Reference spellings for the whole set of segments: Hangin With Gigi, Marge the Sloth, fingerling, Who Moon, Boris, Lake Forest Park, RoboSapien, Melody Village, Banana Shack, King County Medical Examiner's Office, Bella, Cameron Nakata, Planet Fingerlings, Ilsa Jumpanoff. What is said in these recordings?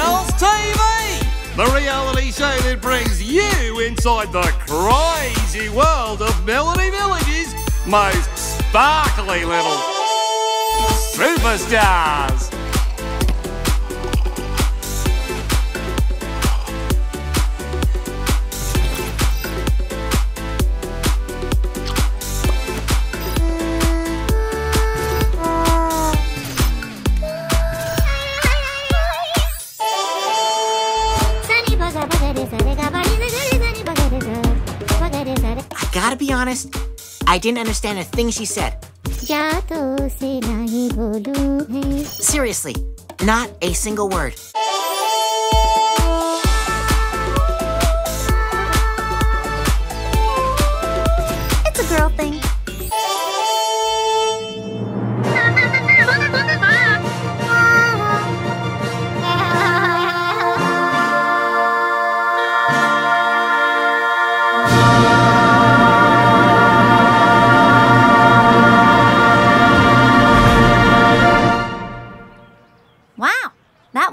Girls TV, the reality show that brings you inside the crazy world of Melody Village's most sparkly little superstars. Gotta be honest, I didn't understand a thing she said. Seriously, not a single word. It's a girl thing.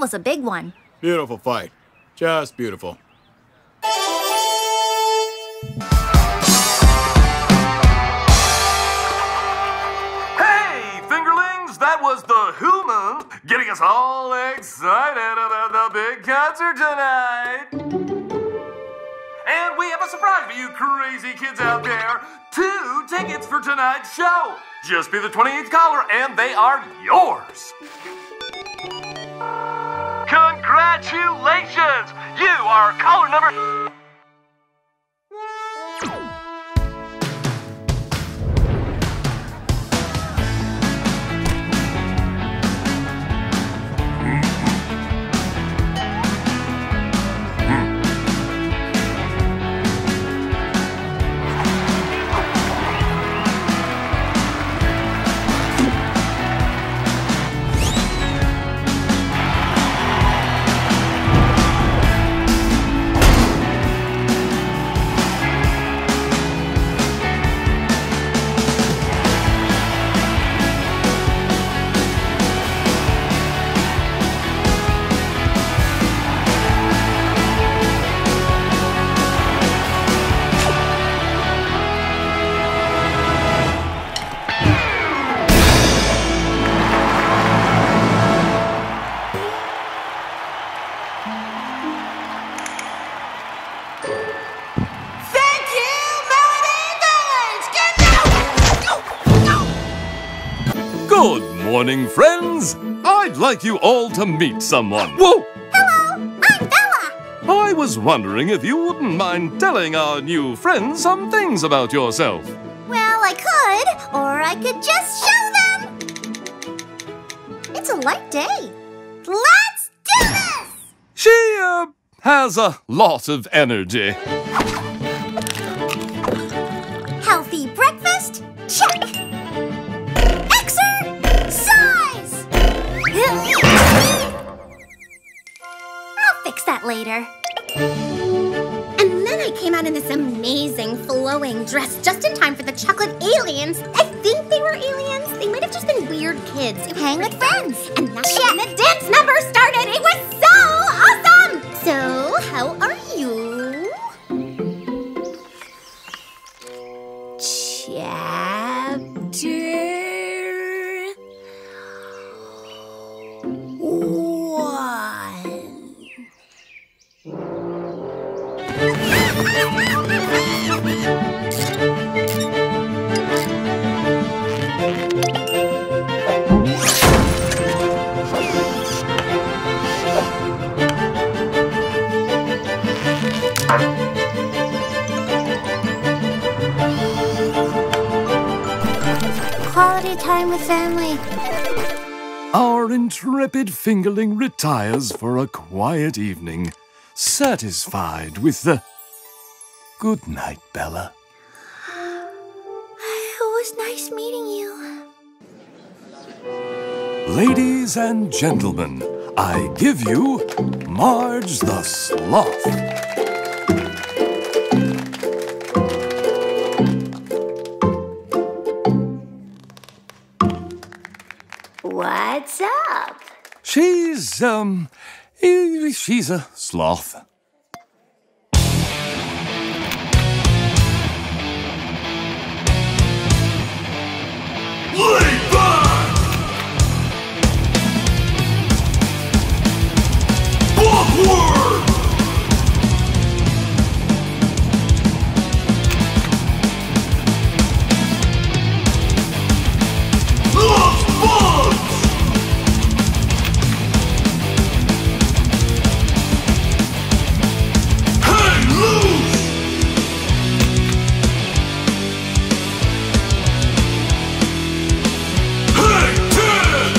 Was a big one. Beautiful fight. Just beautiful. Hey, Fingerlings! That was the Who Moon getting us all excited about the big concert tonight. And we have a surprise for you crazy kids out there. 2 tickets for tonight's show. Just be the 28th caller and they are yours. Congratulations! You are caller number... Morning, friends. I'd like you all to meet someone. Whoa! Hello, I'm Bella. I was wondering if you wouldn't mind telling our new friends some things about yourself. Well, I could, or I could just show them. It's a light day. Let's do this! She, has a lot of energy. Healthy breakfast? Check. That later. And then I came out in this amazing flowing dress just in time for the chocolate aliens. I think they were aliens. They might have just been weird kids who hang with friends. And that's when the dance number started. It was so awesome! So, how are you? Chapter... Quality time with family. Our intrepid fingerling retires for a quiet evening, satisfied with the... Good night, Bella. It was nice meeting you. Ladies and gentlemen, I give you Marge the Sloth. What's up? She's, She's a sloth. Lead back! Backward! Lost bugs! Hang loose! Hang ten!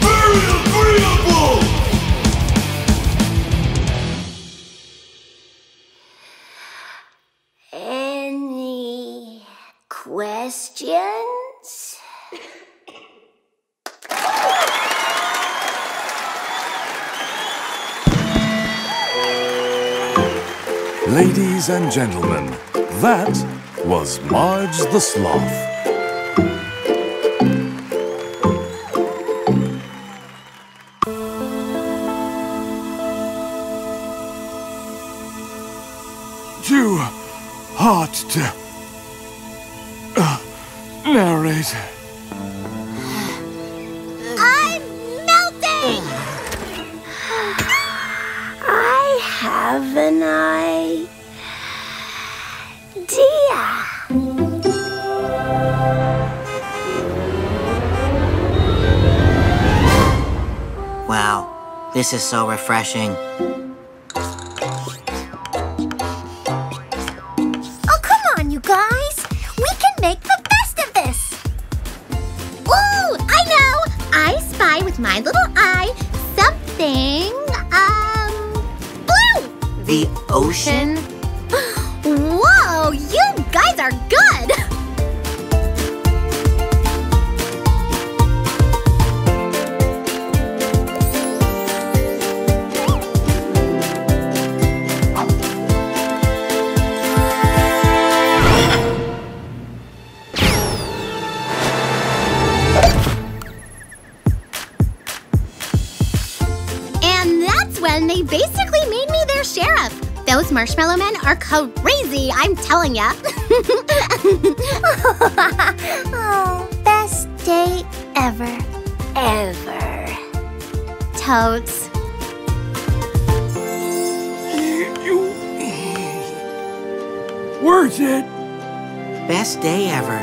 Very agreeable! Any questions? Ladies and gentlemen, that was Marge the Sloth. Too hard to narrate. I'm melting! I have an idea. Wow, this is so refreshing. Oh, come on, you guys. We can make the best of this. Ooh, I know. I spy with my little eye something, blue. The ocean? Whoa, you guys are good. And that's when they basically made me their sheriff. Those marshmallow men are crazy, I'm telling ya. Oh, best day ever. Ever. Toads. Worth it. Best day ever.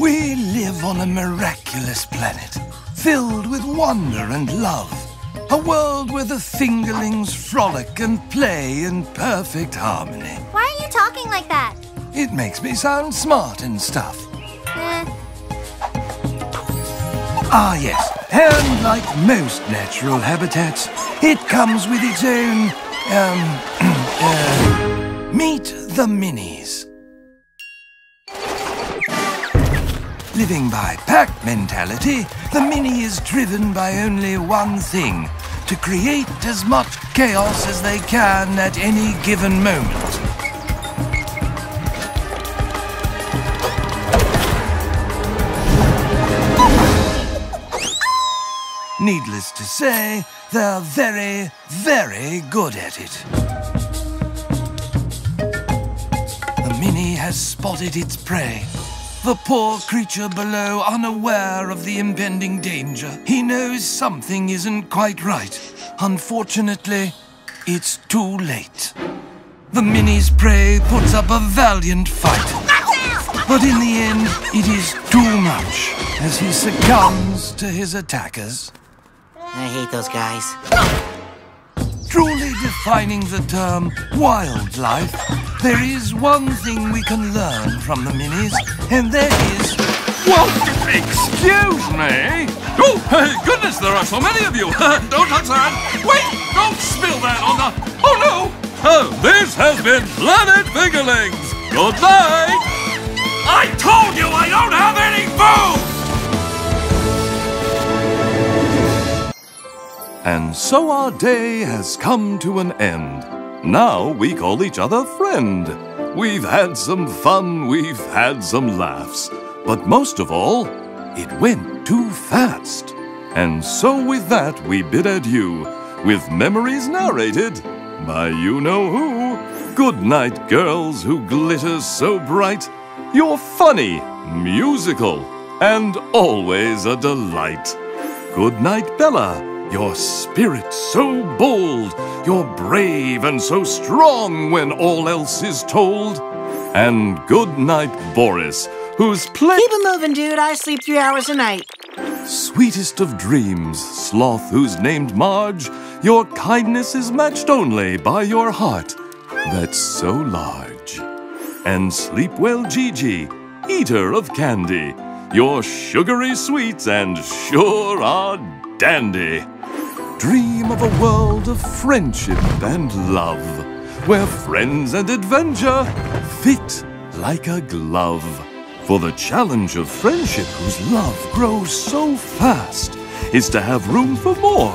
We live on a miraculous planet, filled with wonder and love. A world where the fingerlings frolic and play in perfect harmony. Why are you talking like that? It makes me sound smart and stuff. Ah yes, and like most natural habitats, it comes with its own, meet the minis. Living by pack mentality, the mini is driven by only one thing: to create as much chaos as they can at any given moment. Needless to say, they're very, very good at it. The mini has spotted its prey. The poor creature below, unaware of the impending danger. He knows something isn't quite right. Unfortunately, it's too late. The mini's prey puts up a valiant fight. But in the end, it is too much as he succumbs to his attackers. I hate those guys. Truly defining the term wildlife, there is one thing we can learn from the minis, and that is... Whoa! Excuse me! Oh, goodness, there are so many of you! Don't touch that! Wait! Don't spill that on the... Oh, no! Oh, this has been Planet Fingerlings! Good night! I told you I don't have any food! And so our day has come to an end. Now we call each other friend. We've had some fun, we've had some laughs. But most of all, it went too fast. And so with that, we bid adieu, with memories narrated by you-know-who. Good night, girls who glitter so bright. You're funny, musical, and always a delight. Good night, Bella. Your spirit so bold, you're brave and so strong when all else is told. And good night, Boris, who's Keep it moving, dude. I sleep 3 hours a night. Sweetest of dreams, Sloth, who's named Marge, your kindness is matched only by your heart that's so large. And sleep well, Gigi, eater of candy, your sugary sweets and sure are dandy. Dream of a world of friendship and love, where friends and adventure fit like a glove. For the challenge of friendship, whose love grows so fast, is to have room for more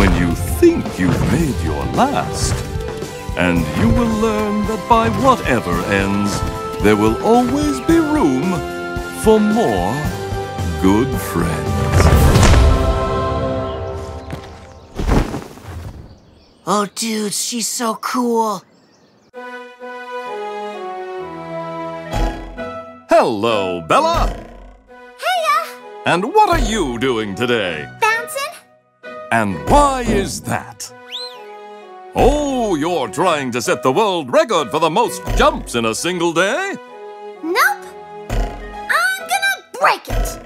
when you think you've made your last. And you will learn that by whatever ends, there will always be room for more good friends. Oh, dude, she's so cool. Hello, Bella. Heya. And what are you doing today? Bouncing. And why is that? Oh, you're trying to set the world record for the most jumps in a single day? Nope. I'm gonna break it.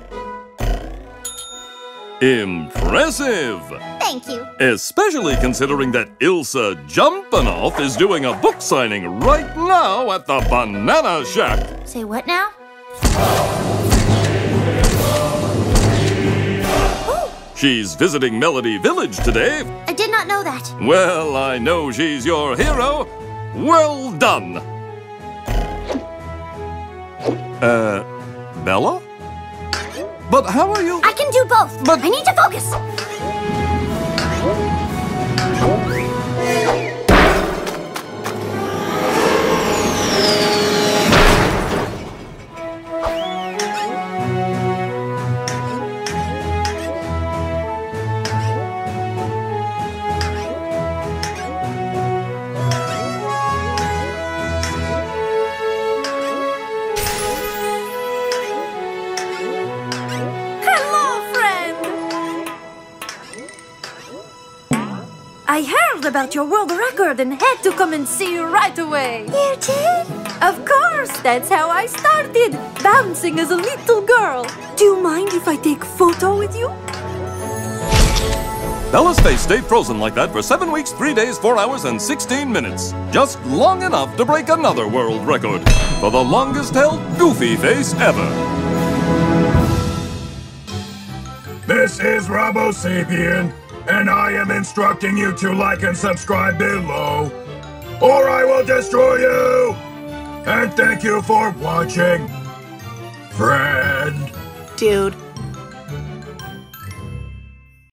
Impressive! Thank you. Especially considering that Ilsa Jumpanoff is doing a book signing right now at the Banana Shack. Say what now? Ooh. She's visiting Melody Village today. I did not know that. Well, I know she's your hero. Well done. Bella? But how are you? I can do both, but I need to focus. I heard about your world record and had to come and see you right away. You did? Of course, that's how I started, bouncing as a little girl. Do you mind if I take a photo with you? Bella's face stayed frozen like that for 7 weeks, 3 days, 4 hours, and 16 minutes. Just long enough to break another world record for the longest-held goofy face ever. This is RoboSapien. And I am instructing you to like and subscribe below, or I will destroy you! And thank you for watching, friend. Dude.